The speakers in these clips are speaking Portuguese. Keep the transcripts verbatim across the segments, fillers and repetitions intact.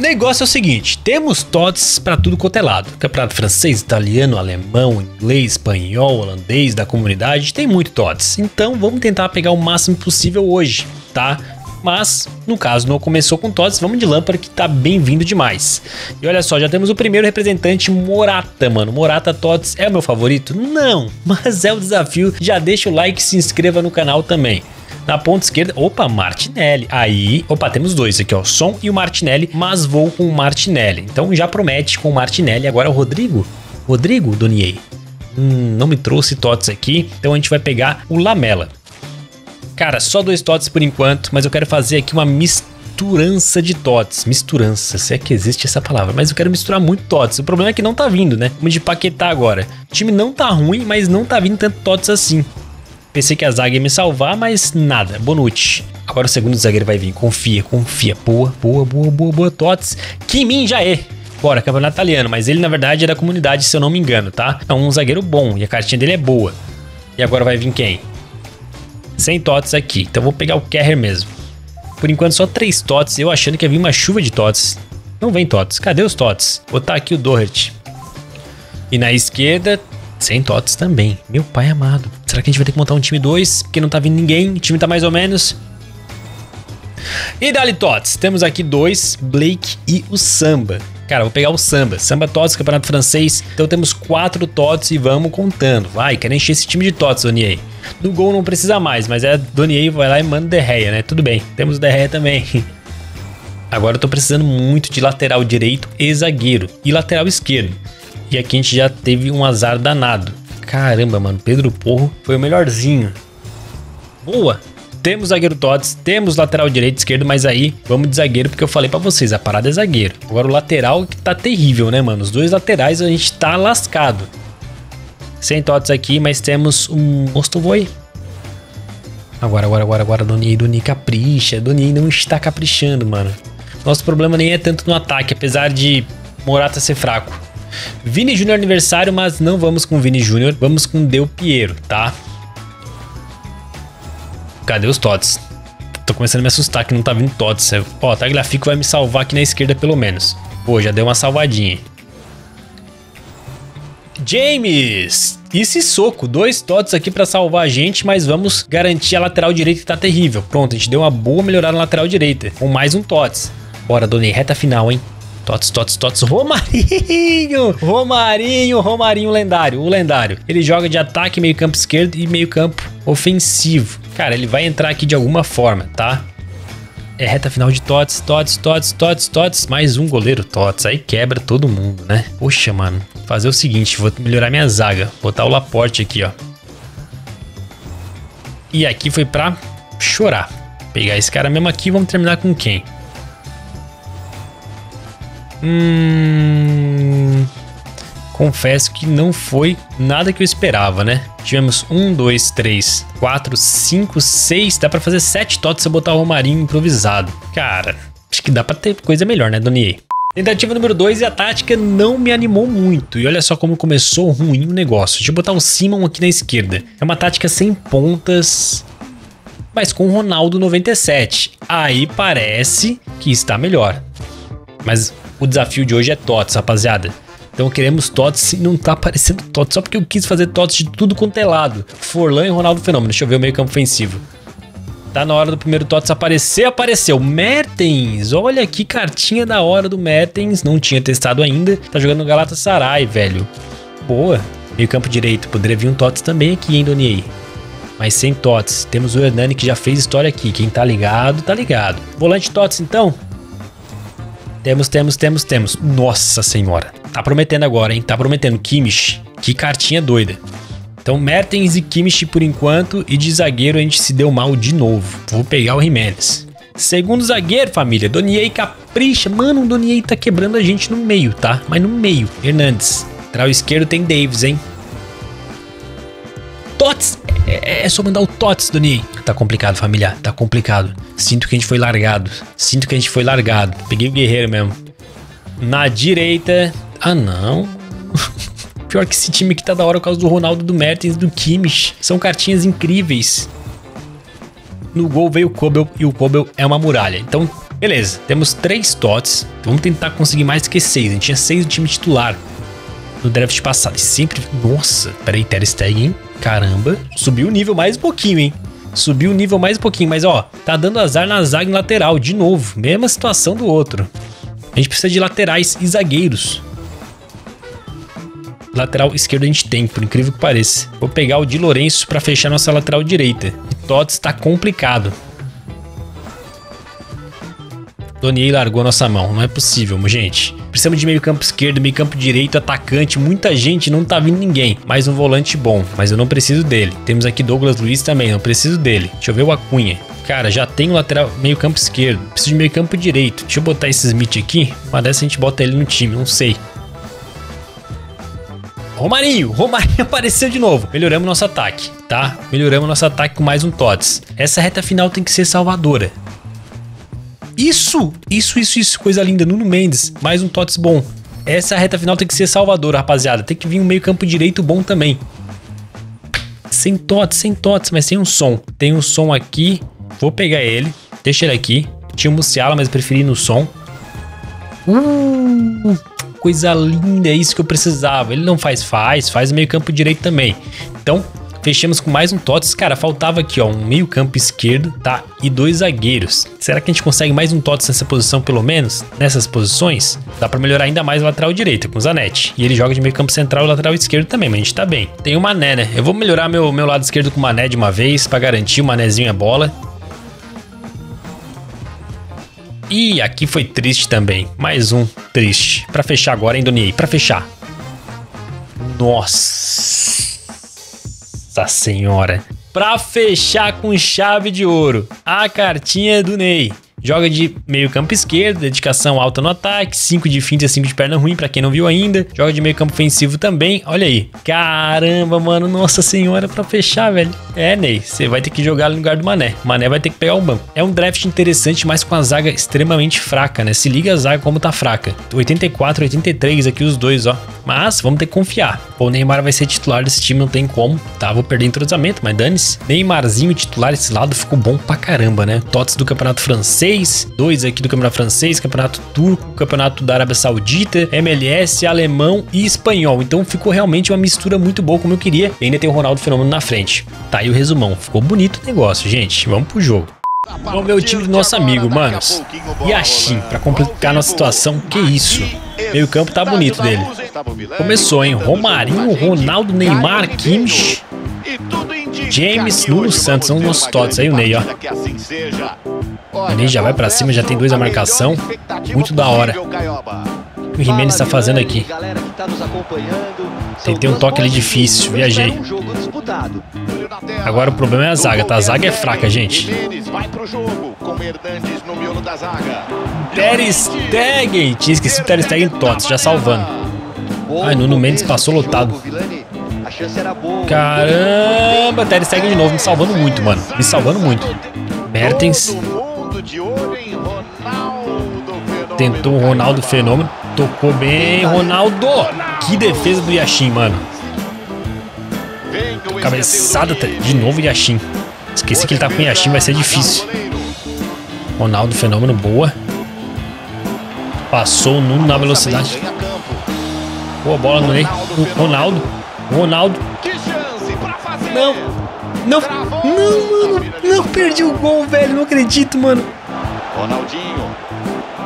Negócio é o seguinte, temos tots para tudo quanto é lado. Campeonato francês, italiano, alemão, inglês, espanhol, holandês, da comunidade, tem muito tots. Então vamos tentar pegar o máximo possível hoje, tá? Mas, no caso, não começou com tots, vamos de Lampard, que tá bem-vindo demais. E olha só, já temos o primeiro representante, Morata, mano. Morata, tots, é o meu favorito? Não, mas é o desafio. Já deixa o like e se inscreva no canal também. Na ponta esquerda, opa, Martinelli. Aí, opa, temos dois aqui, ó, Son e o Martinelli, mas vou com o Martinelli. Então já promete com o Martinelli. Agora o Rodrigo, Rodrigo Dunier. Hum, não me trouxe tots aqui, então a gente vai pegar o Lamela. Cara, só dois tots por enquanto, mas eu quero fazer aqui uma misturança de tots. Misturança, se é que existe essa palavra, mas eu quero misturar muito tots. O problema é que não tá vindo, né? Vamos de Paquetá agora. O time não tá ruim, mas não tá vindo tanto tots assim. Pensei que a zaga ia me salvar, mas nada. Bonucci. Agora o segundo zagueiro vai vir. Confia, confia. Boa, boa, boa, boa, boa, tots. Kimmich já é. Bora, campeonato italiano, mas ele na verdade é da comunidade, se eu não me engano, tá? É um zagueiro bom e a cartinha dele é boa. E agora vai vir quem? Sem tots aqui, então vou pegar o Kerrer mesmo. Por enquanto só três tots, eu achando que ia vir uma chuva de tots. Não vem tots, cadê os tots? Vou botar aqui o Doherty. E na esquerda, sem tots também. Meu pai amado, será que a gente vai ter que montar um time dois? Porque não tá vindo ninguém, o time tá mais ou menos. E dali tots, temos aqui dois, Blake e o Samba. Cara, vou pegar o Samba, Samba tots, campeonato francês. Então temos quatro tots e vamos contando. Vai, quero encher esse time de tots, Doniê. No gol não precisa mais, mas é Doniê vai lá e manda o De Réia, né? Tudo bem, temos o De Réia também. Agora eu tô precisando muito de lateral direito e zagueiro. E lateral esquerdo. E aqui a gente já teve um azar danado. Caramba, mano, Pedro Porro foi o melhorzinho. Boa! Temos zagueiro tots, temos lateral direito e esquerdo, mas aí vamos de zagueiro porque eu falei pra vocês, a parada é zagueiro. Agora o lateral que tá terrível, né, mano? Os dois laterais a gente tá lascado. Sem tots aqui, mas temos o Mostovoi. Agora, agora, agora, agora, Doniê, Doniê capricha. Doniê não está caprichando, mano. Nosso problema nem é tanto no ataque, apesar de Morata ser fraco. Vini Júnior aniversário, mas não vamos com Vini Júnior, vamos com Del Piero, tá? Cadê os tots? Tô começando a me assustar que não tá vindo tots. Ó, Tagliafico vai me salvar aqui na esquerda pelo menos. Pô, já deu uma salvadinha. James! E esse soco, dois tots aqui pra salvar a gente, mas vamos garantir a lateral direita que tá terrível. Pronto, a gente deu uma boa melhorada na lateral direita. Com mais um tots. Bora, Doniê, reta final, hein? Tots, tots, tots, Romarinho, Romarinho, Romarinho lendário, o lendário. Ele joga de ataque, meio campo esquerdo e meio campo ofensivo. Cara, ele vai entrar aqui de alguma forma, tá? É reta final de tots, tots, tots, tots, tots, mais um goleiro tots, aí quebra todo mundo, né? Poxa, mano, fazer o seguinte, vou melhorar minha zaga, botar o Laporte aqui, ó. E aqui foi pra chorar. Pegar esse cara mesmo aqui, vamos terminar com quem? Hum, confesso que não foi nada que eu esperava, né? Tivemos um, dois, três, quatro, cinco, seis. Dá pra fazer sete tots se eu botar o Romarinho improvisado. Cara, acho que dá pra ter coisa melhor, né, Doniê? Tentativa número dois e a tática não me animou muito. E olha só como começou ruim o negócio. Deixa eu botar o Simão aqui na esquerda. É uma tática sem pontas, mas com o Ronaldo noventa e sete. Aí parece que está melhor. Mas o desafio de hoje é tots, rapaziada. Então queremos tots e não tá aparecendo tots. Só porque eu quis fazer tots de tudo quanto é lado. Forlan e Ronaldo Fenômeno. Deixa eu ver o meio campo ofensivo. Tá na hora do primeiro tots aparecer. Apareceu. Mertens. Olha que cartinha da hora do Mertens. Não tinha testado ainda. Tá jogando no Galatasaray, velho. Boa. Meio campo direito. Poderia vir um tots também aqui, hein, Doniê? Mas sem tots. Temos o Hernani que já fez história aqui. Quem tá ligado, tá ligado. Volante tots, então. Temos, temos, temos, temos. Nossa senhora. Tá prometendo agora, hein? Tá prometendo. Kimmich. Que cartinha doida. Então, Mertens e Kimmich por enquanto. E de zagueiro a gente se deu mal de novo. Vou pegar o Jiménez. Segundo zagueiro, família. Doniê capricha. Mano, o Doniê tá quebrando a gente no meio, tá? Mas no meio. Hernandes. Lateral esquerdo tem Davis, hein? Tots. É, é só mandar o tots, Doniê. Tá complicado, família. Tá complicado. Sinto que a gente foi largado. Sinto que a gente foi largado. Peguei o Guerreiro mesmo. Na direita... Ah, não. Pior que esse time aqui tá da hora por causa do Ronaldo, do Mertens, do Kimmich. São cartinhas incríveis. No gol veio o Kobel e o Kobel é uma muralha. Então Beleza, temos três tots. Vamos tentar conseguir mais que seis. A gente tinha seis no time titular no draft passado. E sempre... Nossa, peraí, Ter Stegen. Caramba, subiu o nível mais um pouquinho, hein? Subiu o nível mais um pouquinho, mas ó, tá dando azar na zaga e lateral, de novo. Mesma situação do outro. A gente precisa de laterais e zagueiros. Lateral esquerdo a gente tem, por incrível que pareça. Vou pegar o de Lourenço pra fechar nossa lateral direita. E Tots tá complicado. Doniê largou a nossa mão, não é possível, gente. Precisamos de meio campo esquerdo, meio campo direito, atacante, muita gente, não tá vindo ninguém. Mais um volante bom, mas eu não preciso dele. Temos aqui Douglas Luiz também, não preciso dele. Deixa eu ver o Acunha. Cara, já tem o lateral, meio campo esquerdo, preciso de meio campo direito. Deixa eu botar esse Smith aqui, uma dessa a gente bota ele no time, não sei. Romarinho, Romarinho apareceu de novo. Melhoramos nosso ataque, tá? Melhoramos nosso ataque com mais um Tots. Essa reta final tem que ser salvadora. Isso, isso, isso, isso, coisa linda, Nuno Mendes, mais um Tots bom. Essa reta final tem que ser salvadora, rapaziada. Tem que vir um meio campo direito bom também. Sem Tots, sem Tots, mas tem um Son. Tem um Son aqui, vou pegar ele. Deixa ele aqui, tinha o Musiala, mas preferi no Son. uh, Coisa linda, é isso que eu precisava. Ele não faz, faz, faz meio campo direito também. Então, fechamos com mais um Tots. Cara, faltava aqui, ó, um meio campo esquerdo, tá? E dois zagueiros. Será que a gente consegue mais um Tots nessa posição, pelo menos? Nessas posições? Dá pra melhorar ainda mais a lateral direita, com o Zanetti. E ele joga de meio campo central e lateral esquerdo também, mas a gente tá bem. Tem o Mané, né? Eu vou melhorar meu, meu lado esquerdo com o Mané de uma vez, pra garantir o Manézinho a bola. E aqui foi triste também. Mais um triste. Pra fechar agora, hein, Doniê? Pra fechar. Nossa... Nossa senhora. Pra fechar com chave de ouro, a cartinha do Ney. Joga de meio campo esquerdo, dedicação alta no ataque, cinco de finta, cinco de perna ruim, pra quem não viu ainda. Joga de meio campo ofensivo também, olha aí. Caramba, mano, nossa senhora, pra fechar, velho. É, Ney, você vai ter que jogar no lugar do Mané. O Mané vai ter que pegar um banco. É um draft interessante, mas com a zaga extremamente fraca, né? Se liga a zaga como tá fraca. oitenta e quatro, oitenta e três aqui os dois, ó. Mas vamos ter que confiar. Pô, o Neymar vai ser titular desse time, não tem como, tá? Vou perder entrosamento, mas dane-se. Neymarzinho titular, esse lado ficou bom pra caramba, né? Tots do Campeonato Francês, dois aqui do Campeonato Francês, Campeonato Turco, Campeonato da Arábia Saudita, M L S, Alemão e Espanhol. Então ficou realmente uma mistura muito boa, como eu queria. E ainda tem o Ronaldo Fenômeno na frente. Tá aí o resumão. Ficou bonito o negócio, gente. Vamos pro jogo. Vamos ver o time do nosso amigo, manos. Yashin, pra complicar nossa situação, que isso? Meio campo tá bonito dele. Começou, hein? Romarinho, Ronaldo, Neymar, Kimmich, James, Nuno Santos. São os nossos Tots. Aí o Ney, ó. O Ney já vai pra cima, já tem dois na marcação. Muito da hora. O que o Jimenez tá fazendo aqui? Tentei um toque ali difícil, viajei. Agora o problema é a zaga, tá? A zaga é fraca, gente. Ter Stegen! Tinha esquecido o Ter Stegen Tots, já salvando. Ai, Nuno Mendes passou lotado. Caramba, Ter Stegen de novo, me salvando muito, mano. Me salvando muito. Mertens. Tentou o Ronaldo Fenômeno. Tocou bem, Ronaldo. Que defesa do Yashin, mano. Cabeçada de novo, Yashin. Esqueci que ele tá com o Yashin, vai ser difícil. Ronaldo Fenômeno, boa. Passou o Nuno na velocidade. Boa bola no Ney. Ronaldo. Ronaldo. Não. Não. Não, mano. Não, perdi o gol, velho. Não acredito, mano. Ronaldinho.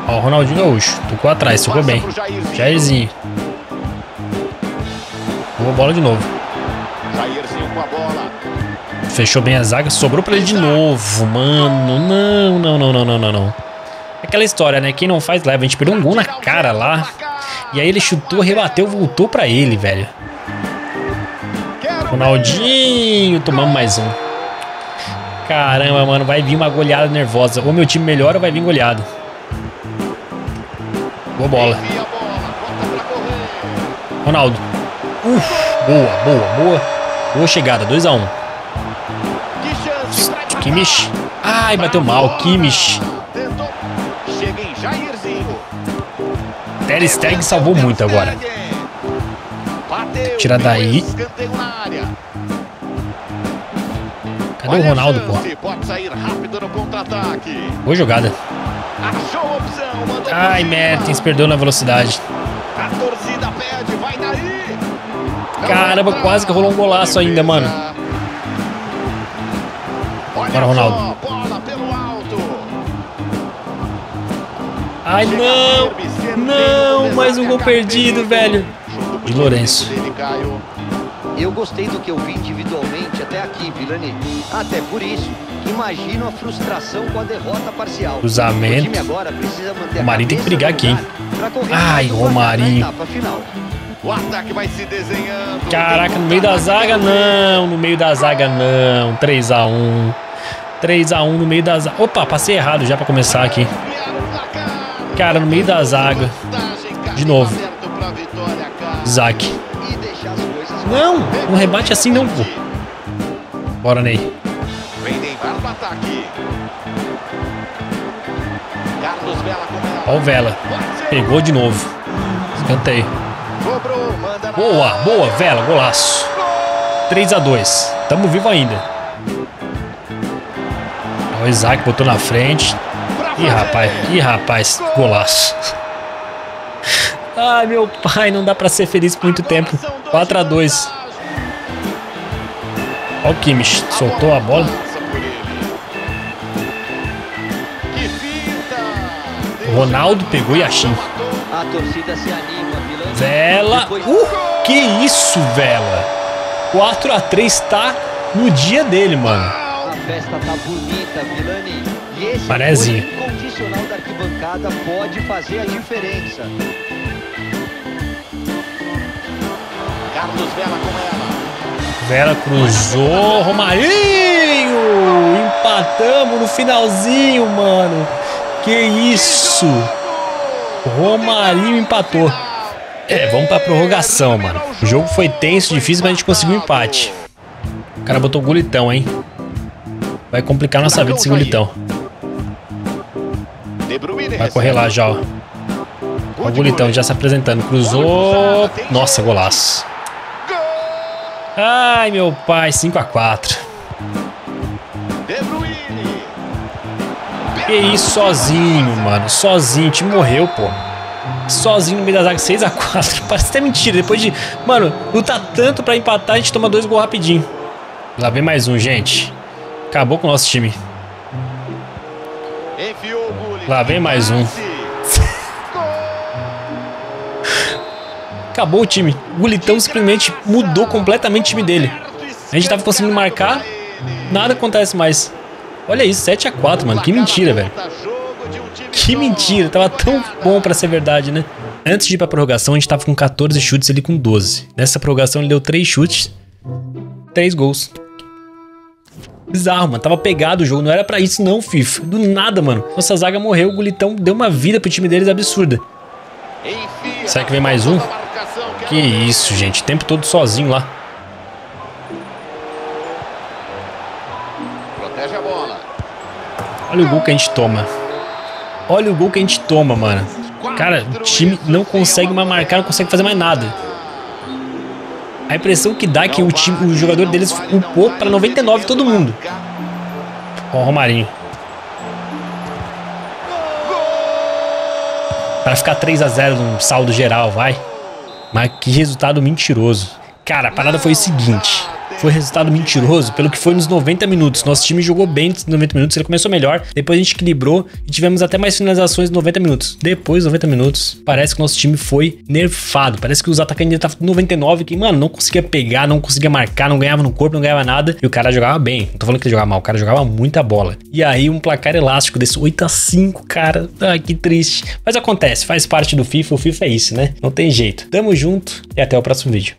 Ó, o Ronaldinho Gaúcho. Tocou atrás, tocou bem. Jairzinho. Boa bola de novo. Fechou bem a zaga, sobrou pra ele de novo, mano. Não, não, não, não, não, não. Aquela história, né? Quem não faz leva. A gente perdeu um gol na cara lá. E aí ele chutou, rebateu, voltou pra ele, velho. Ronaldinho, tomamos mais um. Caramba, mano, vai vir uma goleada nervosa. Ou meu time melhora ou vai vir goleado. Boa bola. Ronaldo. Uf, boa, boa, boa. Boa chegada, dois a um. Kimmich. Ai, bateu mal, Kimmich. Ter Stegen salvou muito agora. Tira daí. Cadê o Ronaldo, pô? Boa jogada. Achou a opção, mandou. Ai, Mertens perdeu na velocidade. A torcida pede, vai daí. Caramba, quase que rolou um golaço ainda, mano. Bora, Ronaldo. Ai, não. Não, mais um gol perdido, velho. De Lourenço. Eu gostei do que eu vi individualmente até aqui, Vilani. Até por isso, imagino a frustração com a derrota parcial. Cruzamento. Romarinho tem que brigar aqui, hein? Ai, Romarinho. O ataque vai se desenhando. Caraca, no meio da zaga, não. No meio da zaga, não. três a um. três a um no meio da zaga. Opa, passei errado já pra começar aqui. Cara, no meio da zaga. De novo. Zaque. Não, um rebate assim não, pô. Bora, Ney. Ó o Vela. Pegou de novo. Escanteio. Boa, boa, Vela, golaço. três a dois. Tamo vivo ainda. Ó, o Isaac botou na frente. Ih, rapaz, ih, rapaz, golaço. Ai, meu pai, não dá pra ser feliz por muito tempo. quatro a dois. Ó o Kimmich, soltou a bola. O Ronaldo pegou Yashin. Vela. Uh, que isso, Vela. quatro a três tá no dia dele, mano. Manézinho. Pode fazer a diferença. Carlos Vela com ela. Vela cruzou, Romarinho! Empatamos no finalzinho, mano. Que isso! Romarinho empatou. É, vamos pra prorrogação, mano. O jogo foi tenso, difícil, mas a gente conseguiu um empate. O cara botou um golitão, hein? Vai complicar nossa vida esse golitão. Vai correr lá já, ó. O golitão já se apresentando. Cruzou. Nossa, golaço. Ai, meu pai. cinco a quatro. Que isso, sozinho, mano. Sozinho. O time morreu, pô. Sozinho no meio da zaga. seis a quatro. Parece até mentira. Depois de... Mano, lutar tanto pra empatar, a gente toma dois gols rapidinho. Lá vem mais um, gente. Acabou com o nosso time. Lá vem mais um. Acabou o time. O golitão simplesmente mudou completamente o time dele. A gente tava conseguindo marcar. Nada acontece mais. Olha isso, sete a quatro, mano. Que mentira, velho. Que mentira. Tava tão bom pra ser verdade, né? Antes de ir pra prorrogação, a gente tava com quatorze chutes ali com doze. Nessa prorrogação ele deu três chutes. três gols. Bizarro, mano. Tava pegado o jogo. Não era pra isso não, FIFA. Do nada, mano. Nossa zaga morreu. O golitão deu uma vida pro time deles absurda. Será que vem mais um? Que isso, gente. O tempo todo sozinho lá. Olha o gol que a gente toma. Olha o gol que a gente toma, mano. Cara, o time não consegue mais marcar. Não consegue fazer mais nada. A impressão que dá é que o, time, o jogador deles upou para noventa e nove todo mundo. Ó o Romarinho. Para ficar três a zero no saldo geral, vai. Mas que resultado mentiroso. Cara, a parada foi o seguinte. Foi resultado mentiroso pelo que foi nos noventa minutos. Nosso time jogou bem nos noventa minutos, ele começou melhor. Depois a gente equilibrou e tivemos até mais finalizações nos noventa minutos. Depois dos noventa minutos, parece que nosso time foi nerfado. Parece que os atacantes ainda estavam noventa e nove, que, mano, não conseguia pegar, não conseguia marcar, não ganhava no corpo, não ganhava nada. E o cara jogava bem. Não tô falando que ele jogava mal, o cara jogava muita bola. E aí um placar elástico desse oito a cinco, cara. Ah, que triste. Mas acontece, faz parte do FIFA, o FIFA é isso, né? Não tem jeito. Tamo junto e até o próximo vídeo.